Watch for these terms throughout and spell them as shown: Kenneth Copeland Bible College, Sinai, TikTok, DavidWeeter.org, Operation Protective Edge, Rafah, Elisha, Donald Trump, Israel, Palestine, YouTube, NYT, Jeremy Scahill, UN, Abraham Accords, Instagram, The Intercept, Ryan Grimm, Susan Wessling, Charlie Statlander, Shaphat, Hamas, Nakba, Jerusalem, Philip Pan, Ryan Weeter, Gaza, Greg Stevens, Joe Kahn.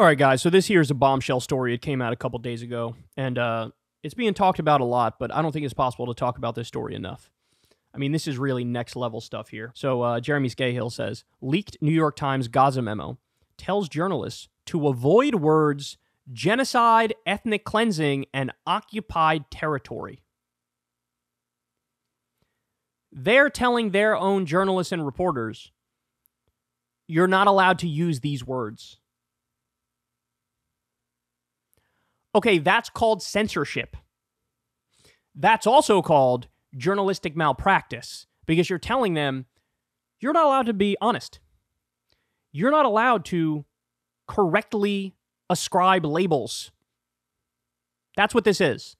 All right, guys, so this here is a bombshell story. It came out a couple days ago, and it's being talked about a lot, but I don't think it's possible to talk about this story enough. I mean, this is really next-level stuff here. So Jeremy Scahill says, leaked New York Times Gaza memo tells journalists to avoid words genocide, ethnic cleansing, and occupied territory. They're telling their own journalists and reporters, you're not allowed to use these words. Okay, that's called censorship. That's also called journalistic malpractice, because you're telling them you're not allowed to be honest. You're not allowed to correctly ascribe labels. That's what this is.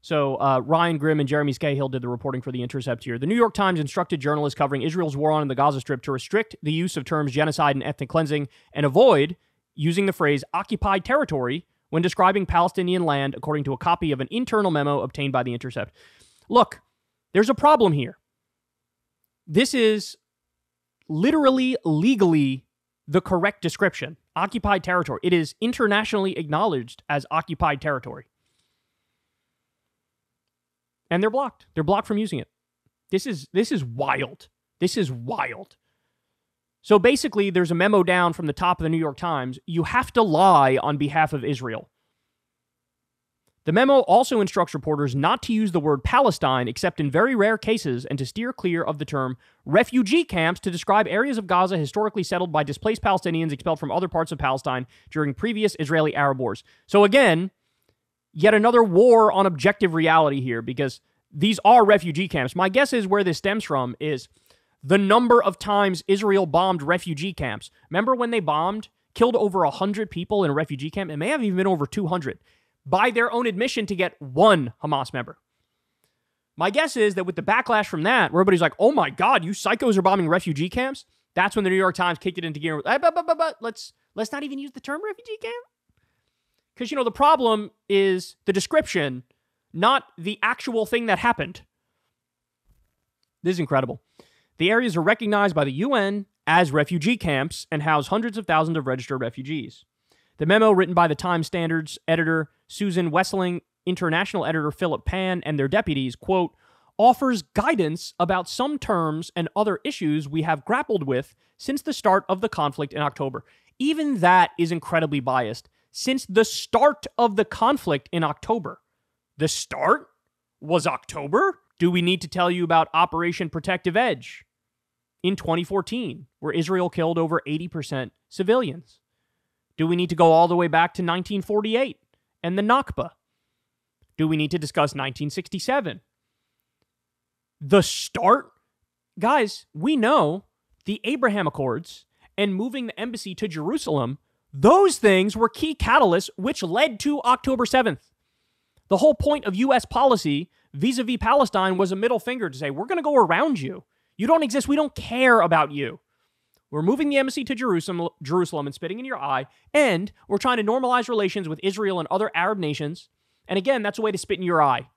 So Ryan Grimm and Jeremy Scahill did the reporting for The Intercept here. The New York Times instructed journalists covering Israel's war on the Gaza Strip to restrict the use of terms genocide and ethnic cleansing and avoid using the phrase occupied territory when describing Palestinian land, according to a copy of an internal memo obtained by The Intercept. Look, there's a problem here. This is literally, legally, the correct description. Occupied territory. It is internationally acknowledged as occupied territory. And they're blocked. They're blocked from using it. This is wild. This is wild. So basically, there's a memo down from the top of the New York Times. You have to lie on behalf of Israel. The memo also instructs reporters not to use the word Palestine except in very rare cases and to steer clear of the term refugee camps to describe areas of Gaza historically settled by displaced Palestinians expelled from other parts of Palestine during previous Israeli-Arab wars. So again, yet another war on objective reality here, because these are refugee camps. My guess is where this stems from is the number of times Israel bombed refugee camps. Remember when they bombed, killed over 100 people in a refugee camp? It may have even been over 200. By their own admission, to get one Hamas member. My guess is that with the backlash from that, where everybody's like, oh my God, you psychos are bombing refugee camps, that's when the New York Times kicked it into gear. Let's not even use the term refugee camp. Because, you know, the problem is the description, not the actual thing that happened. This is incredible. The areas are recognized by the UN as refugee camps and house hundreds of thousands of registered refugees. The memo, written by the Times Standards editor Susan Wessling, international editor Philip Pan, and their deputies, quote, offers guidance about some terms and other issues we have grappled with since the start of the conflict in October. Even that is incredibly biased. Since the start of the conflict in October. The start was October? Do we need to tell you about Operation Protective Edge in 2014, where Israel killed over 80% civilians? Do we need to go all the way back to 1948 and the Nakba? Do we need to discuss 1967? The start? Guys, we know the Abraham Accords and moving the embassy to Jerusalem, those things were key catalysts which led to October 7th. The whole point of U.S. policy vis-a-vis Palestine was a middle finger to say, we're going to go around you. You don't exist. We don't care about you. We're moving the embassy to Jerusalem and spitting in your eye, and we're trying to normalize relations with Israel and other Arab nations. And again, that's a way to spit in your eye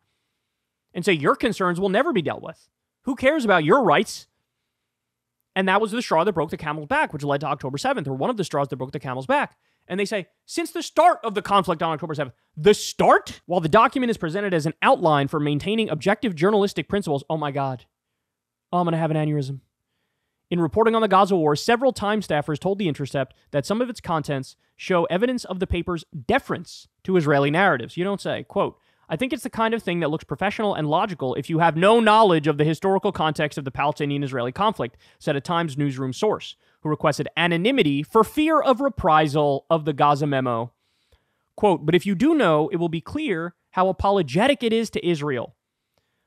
and say your concerns will never be dealt with. Who cares about your rights? And that was the straw that broke the camel's back, which led to October 7th, or one of the straws that broke the camel's back. And they say, since the start of the conflict on October 7th, the start? While the document is presented as an outline for maintaining objective journalistic principles, oh my God, I'm going to have an aneurysm. In reporting on the Gaza war, several Times staffers told The Intercept that some of its contents show evidence of the paper's deference to Israeli narratives. You don't say, quote, I think it's the kind of thing that looks professional and logical if you have no knowledge of the historical context of the Palestinian-Israeli conflict, said a Times newsroom source, who requested anonymity for fear of reprisal of the Gaza memo. Quote, but if you do know, it will be clear how apologetic it is to Israel.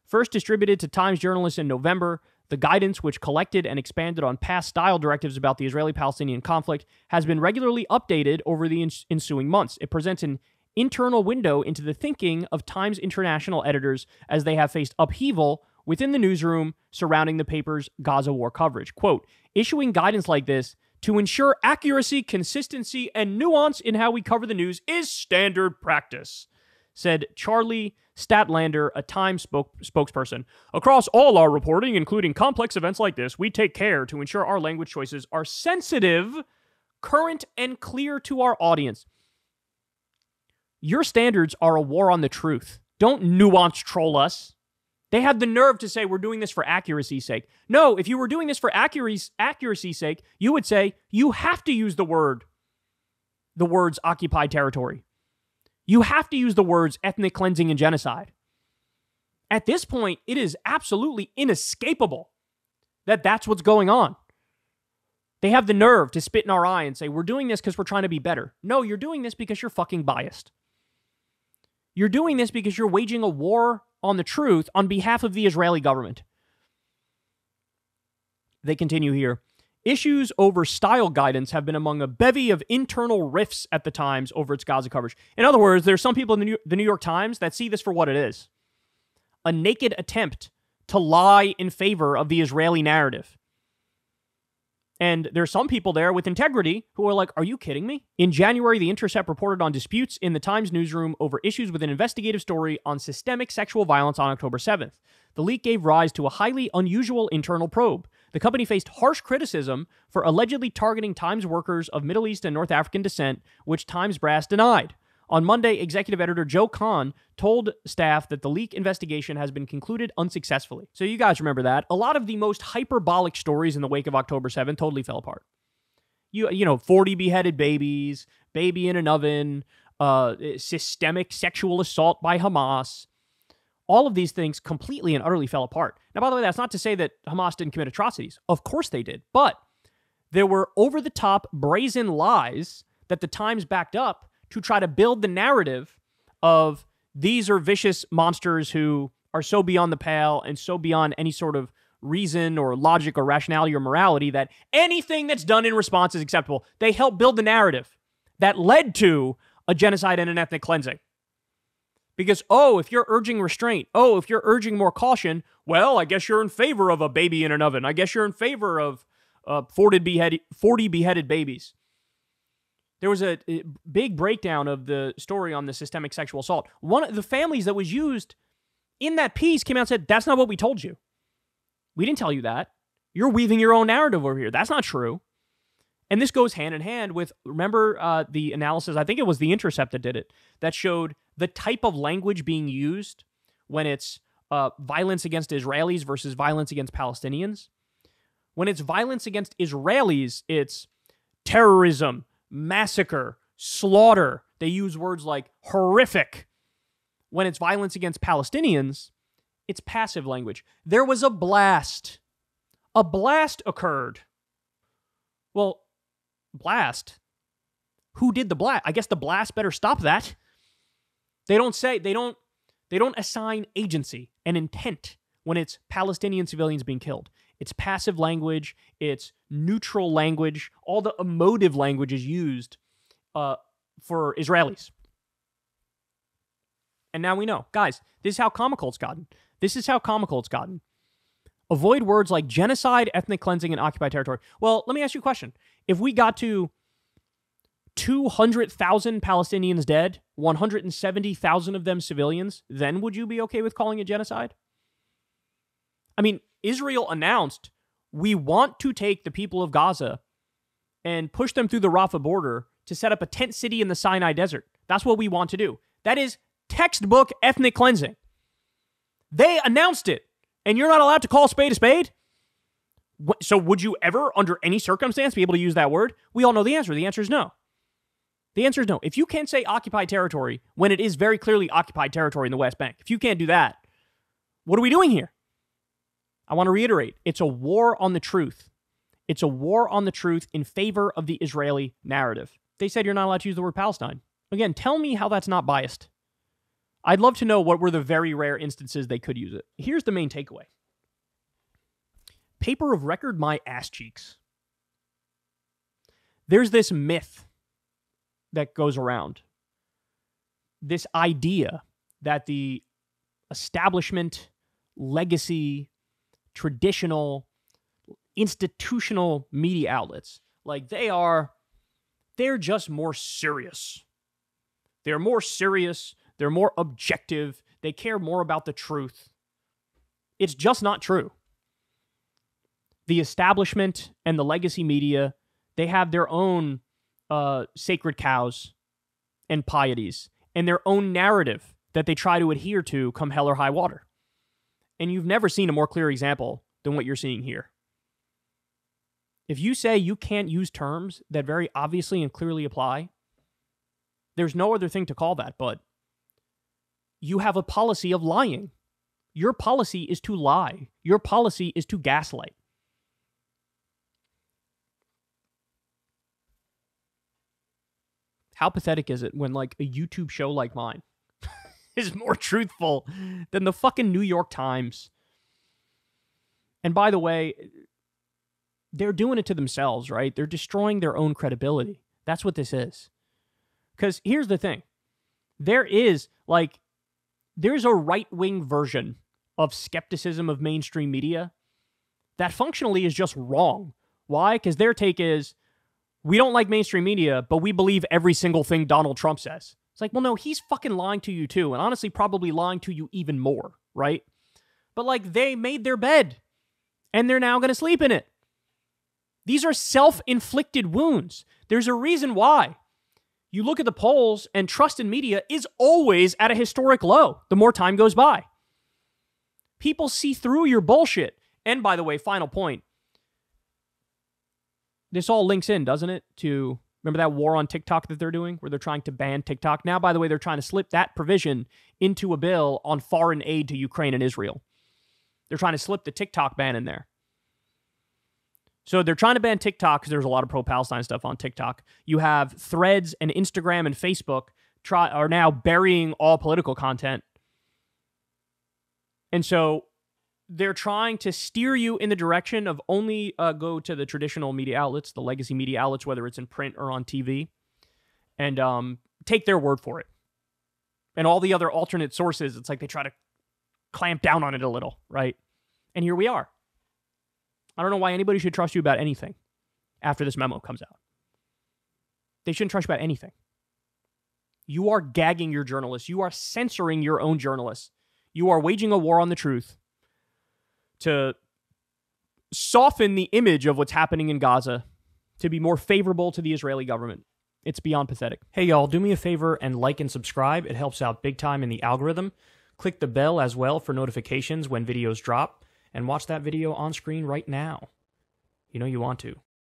First distributed to Times journalists in November, the guidance, which collected and expanded on past style directives about the Israeli-Palestinian conflict, has been regularly updated over the ensuing months. It presents an internal window into the thinking of Times international editors as they have faced upheaval within the newsroom surrounding the paper's Gaza war coverage. Quote, issuing guidance like this to ensure accuracy, consistency, and nuance in how we cover the news is standard practice, said Charlie Statlander, a Times spokesperson. Across all our reporting, including complex events like this, we take care to ensure our language choices are sensitive, current, and clear to our audience. Your standards are a war on the truth. Don't nuance troll us. They have the nerve to say we're doing this for accuracy's sake. No, if you were doing this for accuracy's sake, you would say you have to use the words occupied territory. You have to use the words ethnic cleansing and genocide. At this point, it is absolutely inescapable that that's what's going on. They have the nerve to spit in our eye and say, we're doing this because we're trying to be better. No, you're doing this because you're fucking biased. You're doing this because you're waging a war on the truth on behalf of the Israeli government. They continue here. Issues over style guidance have been among a bevy of internal rifts at the Times over its Gaza coverage. In other words, there's some people in the New York Times that see this for what it is. A naked attempt to lie in favor of the Israeli narrative. And there's some people there with integrity who are like, are you kidding me? In January, The Intercept reported on disputes in the Times newsroom over issues with an investigative story on systemic sexual violence on October 7th. The leak gave rise to a highly unusual internal probe. The company faced harsh criticism for allegedly targeting Times workers of Middle East and North African descent, which Times brass denied. On Monday, executive editor Joe Kahn told staff that the leak investigation has been concluded unsuccessfully. So you guys remember that. A lot of the most hyperbolic stories in the wake of October 7 totally fell apart. You know, 40 beheaded babies, baby in an oven, systemic sexual assault by Hamas. All of these things completely and utterly fell apart. Now, by the way, that's not to say that Hamas didn't commit atrocities. Of course they did. But there were over-the-top brazen lies that the Times backed up to try to build the narrative of these are vicious monsters who are so beyond the pale and so beyond any sort of reason or logic or rationality or morality that anything that's done in response is acceptable. They helped build the narrative that led to a genocide and an ethnic cleansing. Because, oh, if you're urging restraint, oh, if you're urging more caution, well, I guess you're in favor of a baby in an oven. I guess you're in favor of 40 beheaded babies. There was a big breakdown of the story on the systemic sexual assault. One of the families that was used in that piece came out and said, that's not what we told you. We didn't tell you that. You're weaving your own narrative over here. That's not true. And this goes hand in hand with, remember the analysis, I think it was The Intercept that did it, that showed the type of language being used when it's violence against Israelis versus violence against Palestinians. When it's violence against Israelis, it's terrorism, massacre, slaughter. They use words like horrific. When it's violence against Palestinians, it's passive language. There was a blast. A blast occurred. Well, blast? Who did the blast? I guess the blast better stop that. They don't assign agency and intent when it's Palestinian civilians being killed. It's passive language, it's neutral language, all the emotive language is used for Israelis. And now we know. Guys, this is how comical it's gotten. This is how comical it's gotten. Avoid words like genocide, ethnic cleansing, and occupied territory. Well, let me ask you a question. If we got to 200,000 Palestinians dead, 170,000 of them civilians, then would you be okay with calling it genocide? I mean, Israel announced, we want to take the people of Gaza and push them through the Rafah border to set up a tent city in the Sinai desert. That's what we want to do. That is textbook ethnic cleansing. They announced it, and you're not allowed to call spade a spade? So would you ever, under any circumstance, be able to use that word? We all know the answer. The answer is no. The answer is no. If you can't say occupied territory when it is very clearly occupied territory in the West Bank, if you can't do that, what are we doing here? I want to reiterate, it's a war on the truth. It's a war on the truth in favor of the Israeli narrative. They said you're not allowed to use the word Palestine. Again, tell me how that's not biased. I'd love to know what were the very rare instances they could use it. Here's the main takeaway. Paper of record, my ass cheeks. There's this myth that goes around. This idea that the establishment, legacy, traditional, institutional media outlets, like they're just more serious. They're more serious. They're more objective. They care more about the truth. It's just not true. The establishment and the legacy media, they have their own sacred cows and pieties. and their own narrative that they try to adhere to come hell or high water. And you've never seen a more clear example than what you're seeing here. If you say you can't use terms that very obviously and clearly apply, there's no other thing to call that, but you have a policy of lying. Your policy is to lie. Your policy is to gaslight. How pathetic is it when, like, a YouTube show like mine is more truthful than the fucking New York Times? And by the way, they're doing it to themselves, right? They're destroying their own credibility. That's what this is. Because here's the thing. There's a right-wing version of skepticism of mainstream media that functionally is just wrong. Why? Because their take is, we don't like mainstream media, but we believe every single thing Donald Trump says. It's like, well, no, he's fucking lying to you too, and honestly probably lying to you even more, right? But like, they made their bed, and they're now going to sleep in it. These are self-inflicted wounds. There's a reason why. You look at the polls, and trust in media is always at a historic low the more time goes by. People see through your bullshit. And by the way, final point. This all links in, doesn't it? To remember that war on TikTok that they're doing, where they're trying to ban TikTok? Now, by the way, they're trying to slip that provision into a bill on foreign aid to Ukraine and Israel. They're trying to slip the TikTok ban in there. So they're trying to ban TikTok because there's a lot of pro-Palestine stuff on TikTok. You have Threads and Instagram and Facebook are now burying all political content. And so they're trying to steer you in the direction of only go to the traditional media outlets, the legacy media outlets, whether it's in print or on TV, and take their word for it. And all the other alternate sources, it's like they try to clamp down on it a little, right? And here we are. I don't know why anybody should trust you about anything after this memo comes out. They shouldn't trust you about anything. You are gagging your journalists. You are censoring your own journalists. You are waging a war on the truth to soften the image of what's happening in Gaza to be more favorable to the Israeli government. It's beyond pathetic. Hey, y'all, do me a favor and like and subscribe. It helps out big time in the algorithm. Click the bell as well for notifications when videos drop. And watch that video on screen right now. You know you want to.